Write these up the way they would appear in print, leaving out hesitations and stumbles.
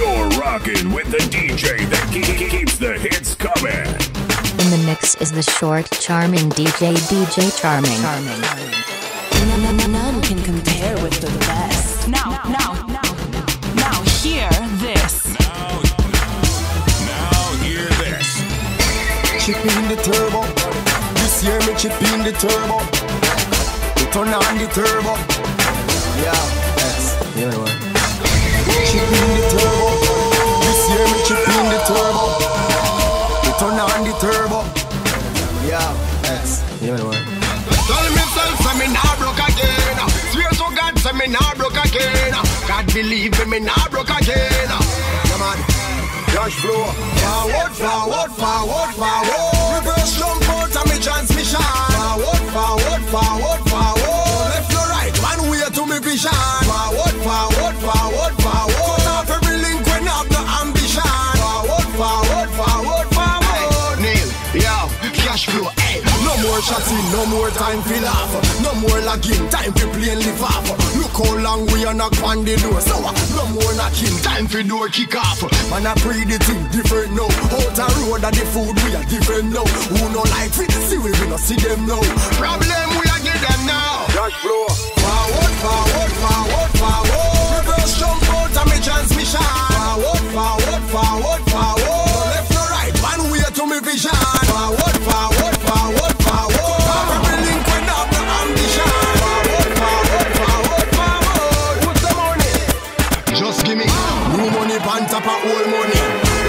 You're rocking with the DJ that keeps the hits coming. In the mix is the short, charming DJ Charming. None can compare with the best. Now hear this. Now hear this. Chipping the turbo. This year me chipping the turbo. We turn on the turbo. Yeah, that's the other one. Chip in the turbo. This year me chip in the turbo. We turn on the turbo. Yeah, that's the other one. Tell myself say me nah broke again. Swear to God say me nah broke again. God believe me nah broke again. Come on, cash flow. Forward. Reverse jump out of me transmission. Forward. Left to right, one way to me vision. Forward. Turn off every link when I have no ambition. Forward. Nail, yeah, cash flow. No more chatting, no more time for laugh. No more lagging, time for play and live off. Look how long we are not on the door. So no more knocking, time for door kick off. Man I pray the thing different now. Out the road and the food we are different now. Who no like it, see we no see them now. Problem we are get them now. Cash flow. Forward. Reverse jump out of me transmission. Forward. Left to right, one way to me vision. Forward.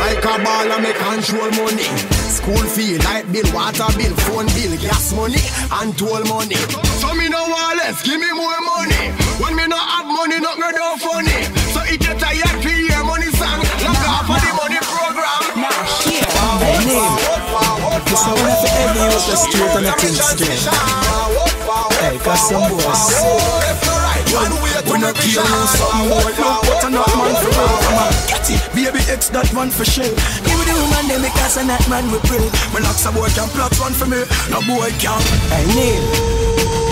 Like a ball and me control money. School fee, light bill, water bill, phone bill, gas money, and toll money. So me no want less, give me more money. When me no have money, not me do funny. So it get tired for your money song. Lock off of the money program. It's how we have to use the street and the things again. Hey, got some boys. When I kill you, some boy, look what I'm not man for real. Baby X, that man for sure. Give me the woman, they make us and that man we pray. My locks a boy can plot one for me. No boy can. Hey Neil,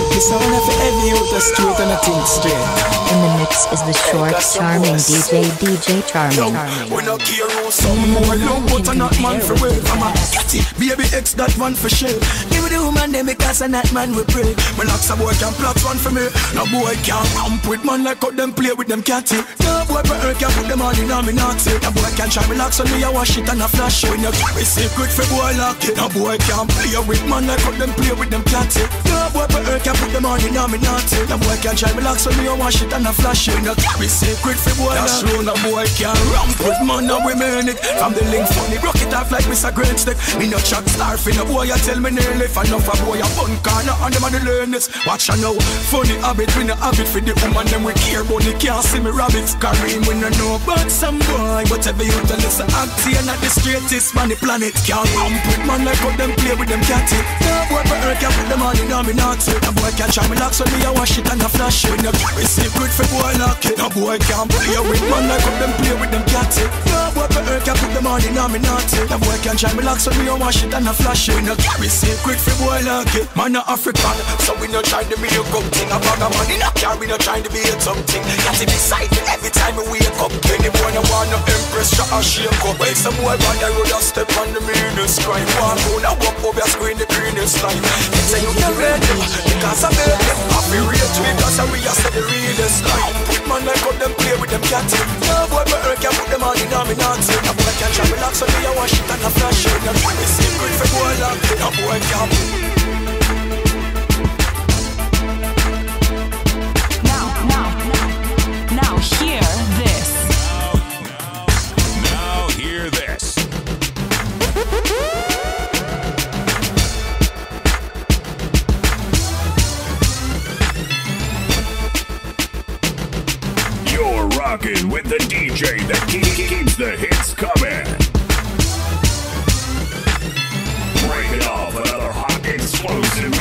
this one for every out the street and I think straight. In the mix is the short, charming DJ Charming. We no care who some more long, but I'm not man for real. I'm a catty, baby X, that man for sure. Give me the woman, they make us and that man we pray. My locks a boy can plot one for me. No boy can. I'm with man like how them play with them catty. Boy, but I can put them all in on me not say. That boy can try me lock, so me I wash it and I flash it. When you keep me safe, good for boy lock it. That boy can play with man, I cut them play with them catty. That boy, but I can put them all in on me not say. That boy can try me lock, so me I wash it and I flash it. When you keep me safe, good for boy lock it. That boy can ramp with man and women in it. From the link funny, rock it off like Mr. Great Stick. Me no track starfin, that boy I tell me nearly. If enough a boy, I fun corner on them and the learners. Watch I know, funny habit, we no habit for the woman. Them we care, but they can't see me rabbits. We no know about some boy, but every youth that listen acting and not the straightest man the planet can. I'm with man like how them play with them catty. No boy but I can put them all in on me not say. No boy can try me lock, so me I wash it and I flash it. No boy secret for boy lock it. No boy can play with man like how them play with them catty. No boy but I can put them all in on me not say. No boy can try me lock, so me I wash it and I flash it. No boy secret for boy lock it. Man a African, so we no trying to be a good thing. A bag of money, no car, we no trying to be a something. Got to decide every time me wake up, any boy no wanna impress, shut and shake up. Well, some boy on the road a step on the meanest crime. One round a walk over screen the greenest light. They say you can read them, because I made them. Happy rate me, cause we are set the realest life. Put man like how them play with them catty. No boy but I can put them on in on me nancy. No boy can try me lock, so me I wash it and I flash it. No boy is secret for boy lock, no boy can. Hear this. Now hear this. You're rocking with the DJ that keeps the hits coming. Break it off, another hot explosive mix.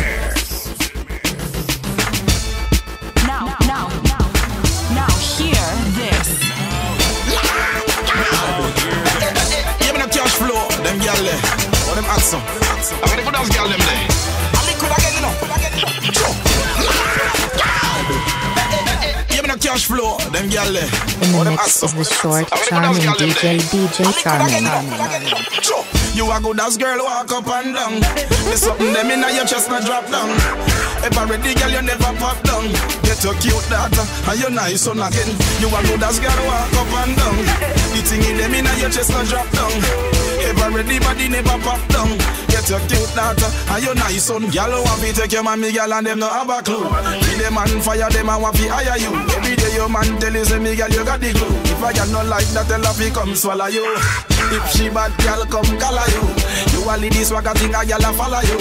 Them awesome. I'm ready for those girls, them there. I think could I get it up? Yeah, me no cash flow, them gyal there. In the mix is the short, charming DJ Charming. You a good ass girl, walk up and down. There's something them inna your chest not drop down. If I ready girl, you never pop down. Get your cute daughter and your nice son again. You a good ass girl, walk up and down. The thing in them inna your chest not drop down. If I ready body never pop down. Get your cute daughter and your nice son. Girl, want fi take your mommy girl and them no have a clue. Give them man fire them and want fi hire you. Every day your man tell you say me girl you got the glue. If I girl not like that, tell her fi come swallow you. If she bad girl come call you. You a lead this waka thing a girl a follow you.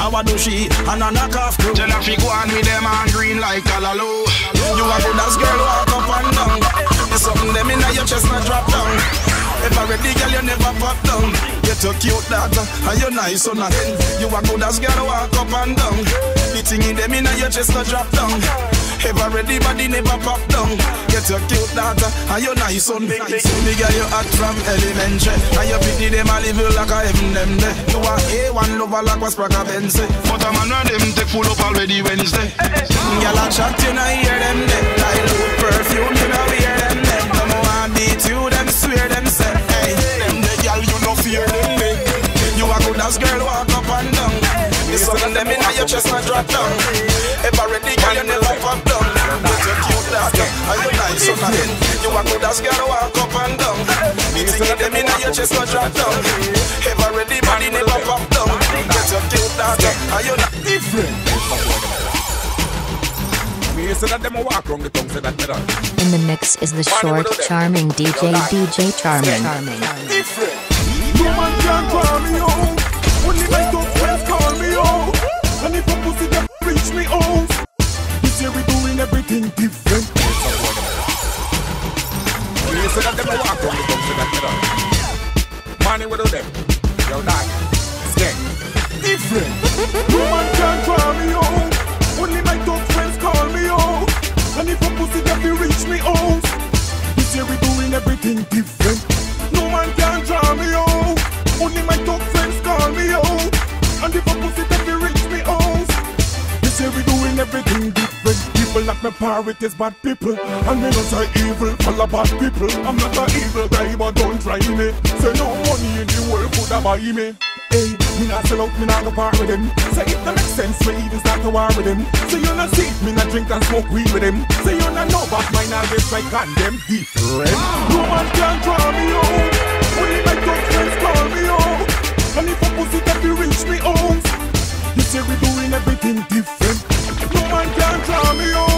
How a do she and a knock off crew. Tell her she go on with them and green like callaloo. You a good ass girl walk up and down. There's something them inna your chest not drop down. If I ready girl you never pop down. Get your cute daughter and your nice son again. You a good ass girl walk up and down. The thing in them inna your chest not drop down. Ever ready, body never pop down. Get your cute daughter and your nice son. Big girl, you act from elementary. And you pity them and live you like a heaven them day. You are A1 lover like was Praga Bense. But a man of them take full up already Wednesday. Girl, I chat, you know, hear them day. Like look perfume, you know, hear them day. Them want beat you, them swear them say. Hey, them day, girl, you no fear them day. You a good ass girl, walk up and down. It's something them in your chest and drop down. Ever ready, girl, you never pop down. So you a good ass girl walk up and down. The thing in them inna your chest no drop down. Ever ready body never pop down. Get your cute daughter and you not different. Me say that them a walk round the tongue say that me done. In the mix is the short, charming DJ Charming. Different. No man can call me out. Only my good friends call me out. And if a pussy them reach me out. This year we doing everything different. So that them walk on the top, so that them. Money with them, yo dog, skank. Different. No man can call me out. Only my top friends call me out. And if a pussy that they reach me out, this year we doing everything different. No man can call me out. Only my top friends call me out. And if a pussy that they reach me out, this year we doing everything different. People like my priorities, bad people. And me not a evil, full of bad people. I'm not an evil guy, but don't try me. Say no money in the world could have buy me. Hey, me not sell out, me not go par with them. Say it don't make sense, we even start a war with them. Say you not sick, me not drink and smoke weed with them. Say you not know about mine, I'll get like goddamn different. No man can draw me out. Only my good friends call me out. And if a pussy that you reach me out, you say we doing everything different. No man can draw me out.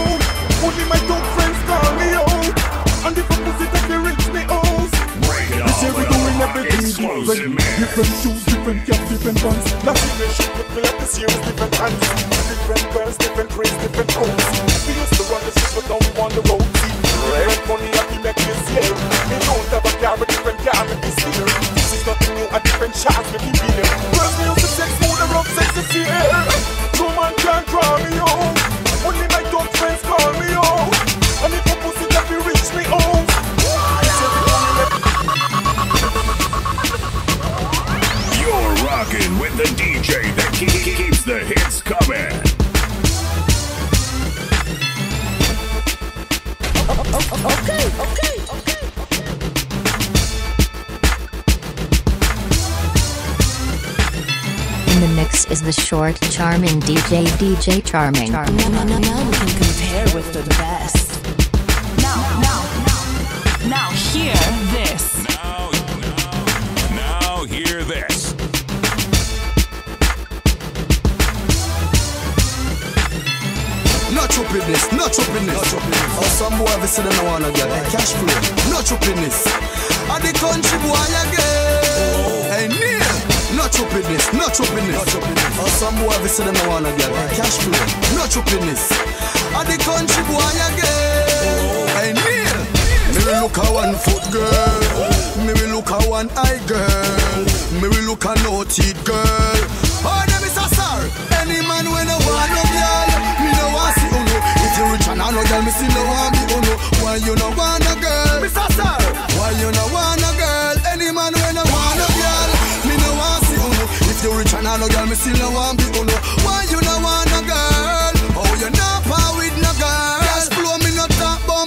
Only my top friends call me out. And the pussy that they reach me out. They say we doing everything different. Different shoes, different caps, different buns. Last year they shoot me like this year with different hands. Different girls, different grace, different homes. We used to run the streets but now we on the road. Different money like we make this year. We don't have a car, a different car in this year. This is nothing new, a different chance we keep in it. Girls, we used to sex more than rough sex this year. No man can draw me out. Only my top friends call me out. And if a pussy that you reach me out. You're rocking with the DJ that keeps the hits coming. Okay. The mix is the short, charming DJ Charming. Now we can compare with the best. Now hear this. Now hear this. No trippiness, no trippiness. Or some boy ever said I wanna get a cash flow. No trippiness. At the country boy again. Hey, not choppiness, not choppiness. Or some boy ever said them I wanna get cash flow. Not choppiness. At the country boy again. I need. Me will look a one foot girl. Me will look a one eye girl. Me will look a no teeth girl. Oh, them is a star. Any man when I want no girl, me no want see uno. If you rich and I no girl, me still no want be uno. Why you no want a girl? Me a star. Why you no want a girl? Any man when I want no girl. If you rich and I no girl, me still no want be uno. Why you no want no girl? Oh, you no power with no girl. Cash flow me no top boy.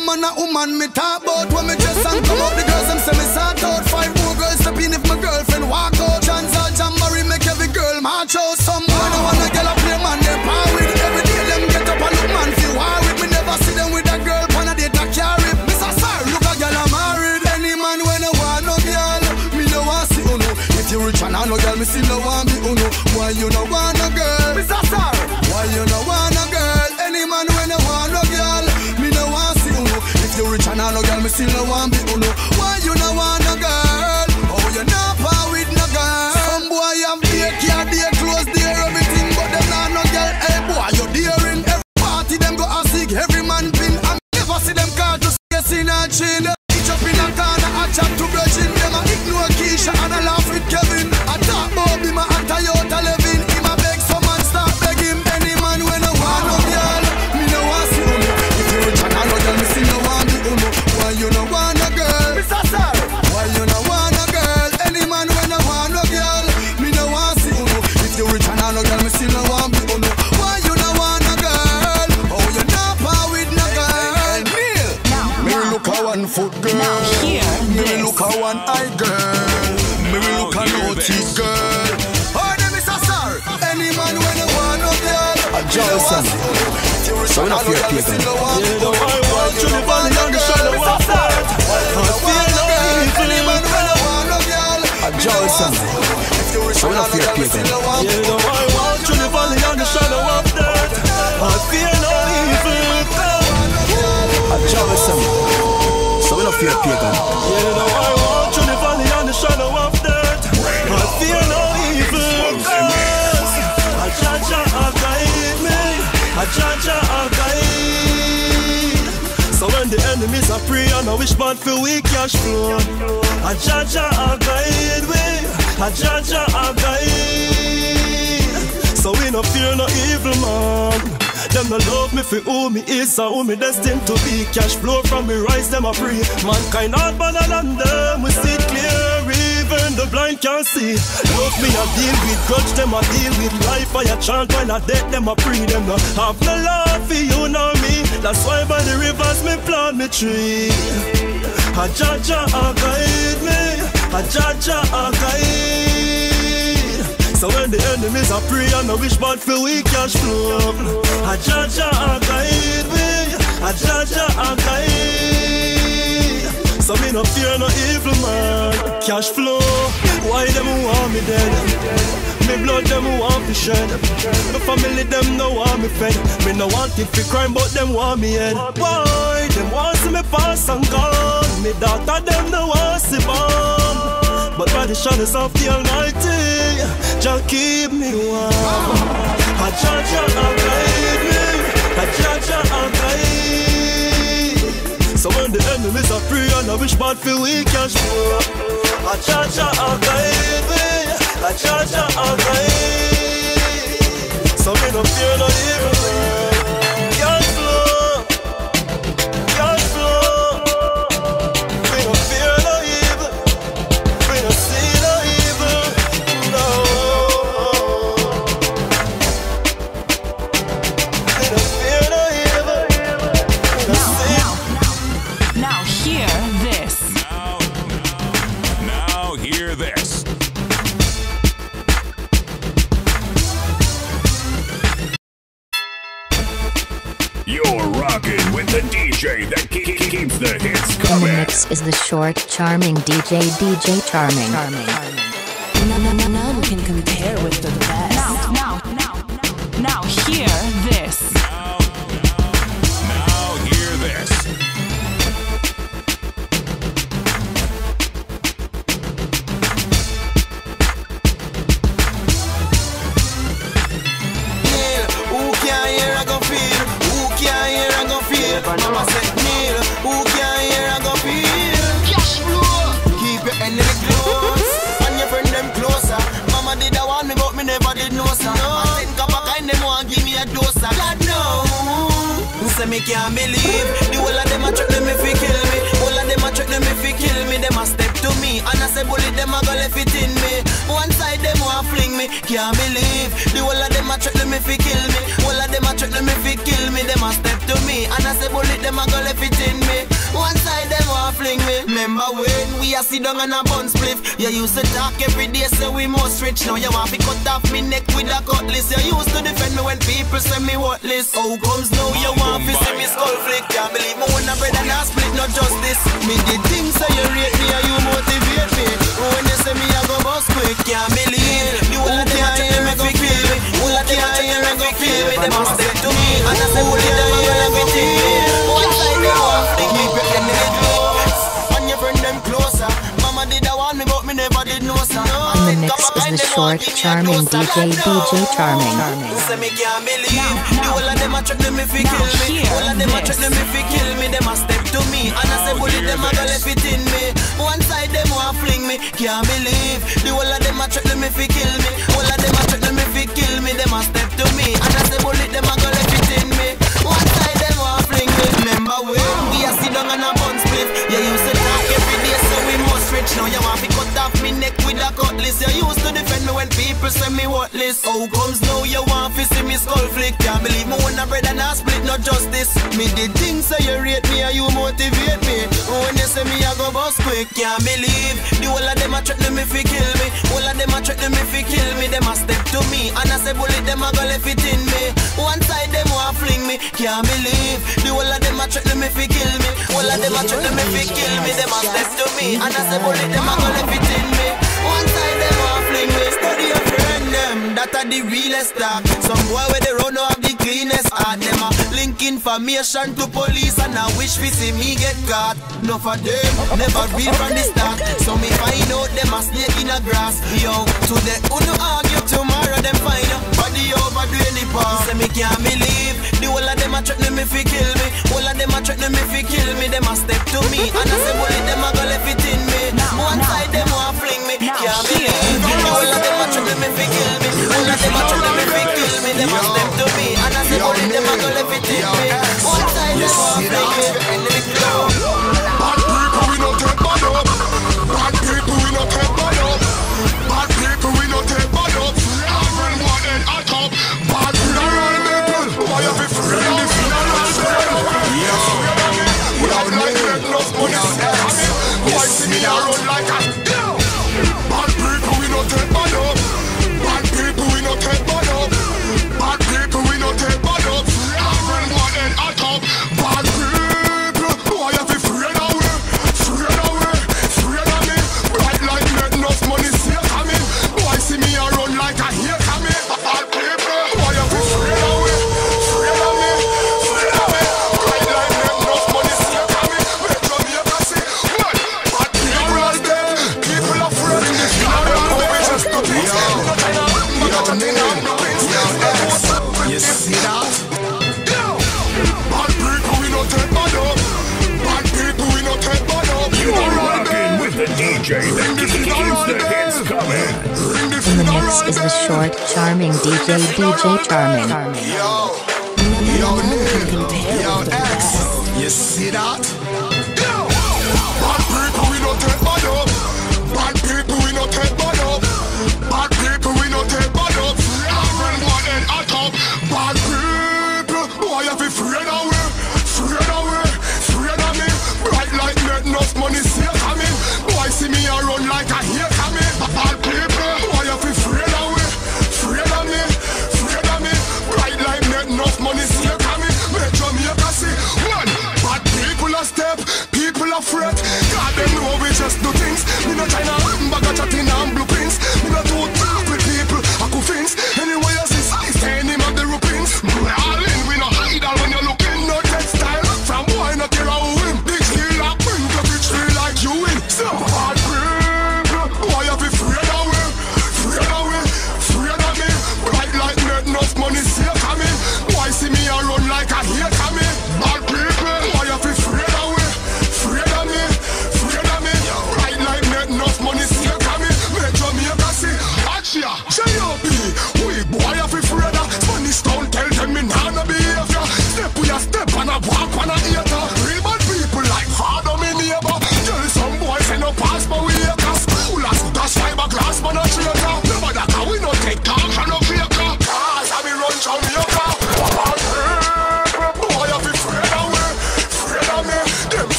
talk about when me dress and come out. The girls them say me sad out. 5 more girls step in if my girlfriend walk out. Chance all jam marry make every girl march out. Some boy don't wanna get a play man they power with. Every day them get up and look man feel war with. Me never see them with a girl pan a date a carry. Me say sorry look a girl I'm married. Any man when I want no girl me no want see uno. If you rich and I no girl me still no want be uno. Why you no want no girl? Me say sorry. Why you no want no girl? Any man when I want no girl me no want see uno. If you rich and I no girl me still no want be uno. Why you no want no girl? Oh you no power with no girl. Some boy have their care, their clothes, their everything, but them not no girl. Hey boy you daring. Every party them go a sick, every man pin. I never see them car just yes in a chin. Each up in a corner a chat to virgin. Them a ignore Keisha and a laugh with Kevin. I talk about him a Toyota Levin. Him a beg some man start beg him. Any man when I want no girl, me no want see uno. If you rich and I no girl, me still no want be uno. Why you no want no girl? Mr. Sir, why you no want no girl? Any man when I want no girl, me no want see uno. If you rich and I no girl, me still no want be uno. Why you no want no girl? Oh you no power with no girl. Me look a 1 foot girl. Me look a 1 eye girl. Me look a naughty girl. Johnson, so enough your people. Johnson, so enough your people. Johnson, so enough your people. So when the enemies are free, I know which man feel we cash flow. A Jaja a guide way, a Jaja a guide. So we no fear no evil man. Them no love me for who me is and who me destined to be. Cash flow from me rise, them a free. Mankind not banal on them, we see clear. Even the blind can't see. Love me I deal with, grudge them I deal with. Life I a chant while I death them I free. Them no have no love for you know me. That's why by the rivers me plant me tree. A Jaja a guide me, a Jaja a guide. So when the enemies are free I know which bad for we cash flow. A Jaja a guide me, a Jaja a guide. So me no fear no evil man. Cash flow, why them who want me dead? Me blood them who want me shed. My family them no want me fed. Me no want it for crime but them want me head. Why them want see me pass and gone? Me daughter them no want see bomb. But by the shadows of the Almighty, Jah keep me warm. A Jaja a guide me, a Jaja a guide. So when the enemies are free, I know which bad feel we can show. A Jaja a guide me, a Jaja a guide. So we don't fear no evil man. Cash flow, cash flow. We don't fear no evil, we don't see no evil, no. We don't fear no evil, we don't see. With the DJ that keeps the hits coming. The mix is the short, charming DJ Charming. None can compare with the best. Now hear this. Now hear this. Yeah, who can hear I go feel? Who can hear? Mama said, kneel, who can hear I go feel? Cash flow. Keep your enemy close and your friend them closer. Mama did I want me but me never did know sir. No. I think about kind them want give me a dose. God no. Say me can't believe the whole of them a trick them if you kill me. All of them a trick them if you kill me. Them a step to me and I say bullet them a go left it in me. One side them want fling me. Can't believe the whole of them a trick them if you kill me. All of them a trick them if you kill me. Them a step to me and I say bullet them a go left it in me. One side we a sit down and a bun spliff. You used to talk every day, say we most rich. Now you want to cut off me neck with a cutlass. You used to defend me when people say me worthless. How comes now you want to see me skull flick? Can't believe me when I bread and I split, no justice. Me did things so you rate me and you motivate me. When they say me I go bust quick, can't believe. You all of them a check them a go feel. All of them a check them a go feel. They must step to me and I say all of them a go let me feel. One side they want flick me, break them in the in the mix is the short, charming DJ Charming. One side them want fling me, can't believe. The whole of them a trick them if he kill me. All of them a trick them if he kill me. Them a step to me, and I say bullet them a go let it in me. One side them want fling me. Remember when we a sit down and a bun split? You used to talk every day, so we must rich. Now you want to cut off me neck with a cutlass. You used to defend me when people say me worthless. How comes now you want to see me skull flick? Can't believe me when I bread and I split, no justice. Me did things so you rate me and you motivate me. When they say me I go bust quick, can't believe. The whole of them a threaten me if he kill me. All of them a threaten me if he kill me. Them a step to me, and I say bullet them a go left it in me. One side them want fling me, can't believe. The whole of them a threaten me if he kill me. All of them a threaten me if he kill me. Them a step to me, and I say bullet them a go left it in me. One side them want fling me. Study a friend them, that are the realest talk. Some boy where they run off the cleanest heart. Them a link information to police, and I wish we see me get caught. No for them, never real. From the start, so me find out them a snake in a grass. Yo, today uno argue, tomorrow them find out. Body overdo any part. Say me can't believe. The whole of them a threaten me if he kill me. All of them a threaten me if he kill me. Them a step to me, and I say bullet them a go left it in me. One side them want fling me, can't believe. The whole of them a threaten me if he kill me. All of them a threaten me if he kill me. Them a step to me, and I say bullet them a go left it in me. One side them want fling me, and let me go. Is the short, charming DJ Charming. Yo, nigga, yo, X, you see that? Yo, bad people we don't take bad up. Bad people we don't take bad up. Bad people we don't take bad up. Everyone want an attack. Bad people, why have you afraid of me? Afraid of me, afraid of me. Bright light, make enough money, see it coming. Why see me a run like a hero? Right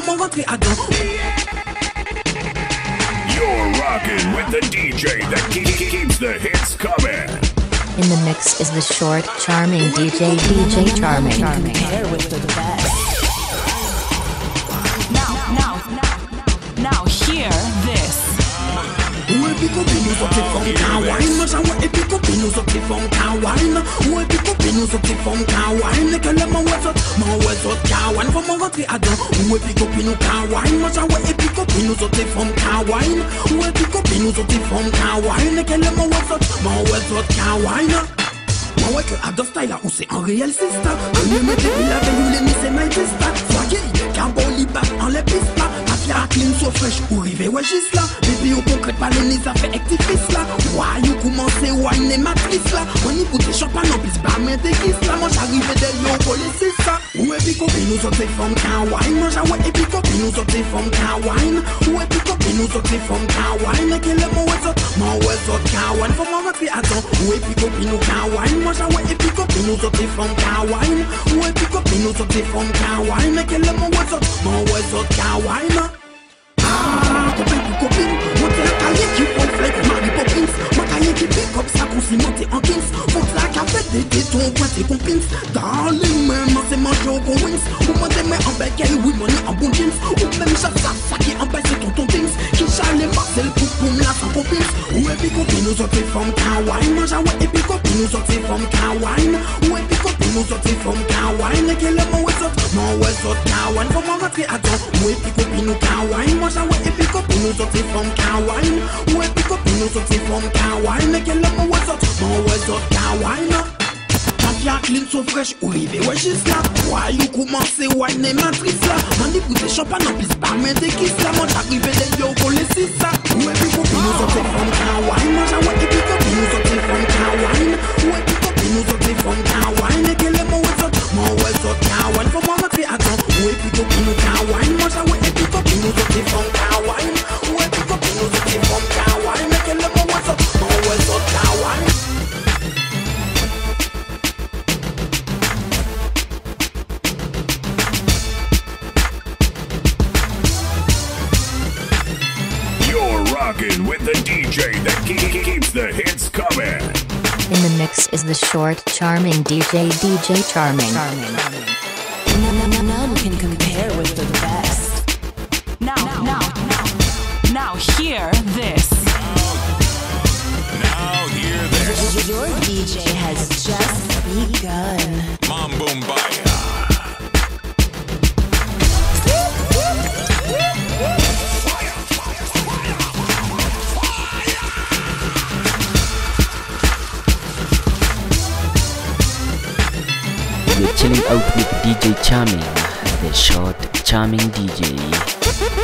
pour me rentrer à dents. You're rocking with the DJ that keeps the hits coming. In the mix is the short, charming DJ Charming. Compare with the best. Now hear this. Ouais, que Adobe Style là où c'est un réel sister. Allez, me débile avec vous, les misses et my sister. Soyez, carbon, libat, enlève pista. Mafia, clean, so fresh, ou rivé, ouais, juste là. Bébé, au concret, pas le nez, ça fait activiste là. Ouais, you commencez, ouais, n'est ma triste là. On y goûte, champagne, en plus, pas, mais t'es guise là. Moi, j'arrive d'elle, on colle, c'est ça. Ouais, puis copie, nous autres, les femmes, qu'un wine. Moi, j'aouais, et puis copie, nous autres, les femmes, qu'un wine. Ouais, puis copie, nous autres, les femmes, qu'un wine. Et qu'elle est mon ouais, autres, qu'un wine. Faut m'en rentrer, attends. Ouais, puis copie, nous, qu'un wine. Moi, I want to pick up in us up from Kawaii. We pick up in us up from Kawaii. Make a lemon what's up, more what's up Kawaii. Ah, copine, what the hell? I get you on flex, Mary Poppins. What I get you pick up, ça pour s'y monter en kings. Faut que la cafette des tétons, point tes compines. Darling, maman, c'est manger au bon wings. Ou monter mais en becquet, oui, money en bon jeans. Ou même chasse à saquer en baisse ton tontings. Qui chale les marcelles pour poum la sans compines. Ou épique copine, nous autres les femmes Kawaii. Mange à ouais, épique copine. Nous autres c'est from Kawaii. Ou et puis copine nous autres c'est from Kawaii. Mais quel est mon what's up, mon what's up Kawaii. Faut m'en rentrer à temps. Ou et puis copine nous Kawaii. Moi j'aouais et puis copine nous autres c'est from Kawaii. Ou et puis copine nous autres c'est from Kawaii. Mais quel est mon what's up, mon what's up Kawaii. Mafia clean so fresh ou rivé ouais juste là. Ouais you commencez ouais n'est matrice là. M'en dit goûter champagne en plus par main des kisses là. Moi j'arrivais d'elle yo pour les six là. Ou et puis copine nous autres c'est from Kawaii. Moi j'aouais et puis copine nous autres c'est from Kawaii. Ouais, pick up in us up the from Kawaii. Make a lemon what's up, more what's up Kawaii. For more three at all. We pick up in us Kawaii. Much I will pick up in us up the from Kawaii. We pick up in us up the from Kawaii. Make a lemon what's up, more what's up Kawaii. With the DJ that keeps the hits coming. In the mix is the short, charming DJ Charming. None can compare with the best. Now hear this. Now hear this. Your DJ has just begun. Mom boom bye. We're chilling out with DJ Charming, the short, charming DJ.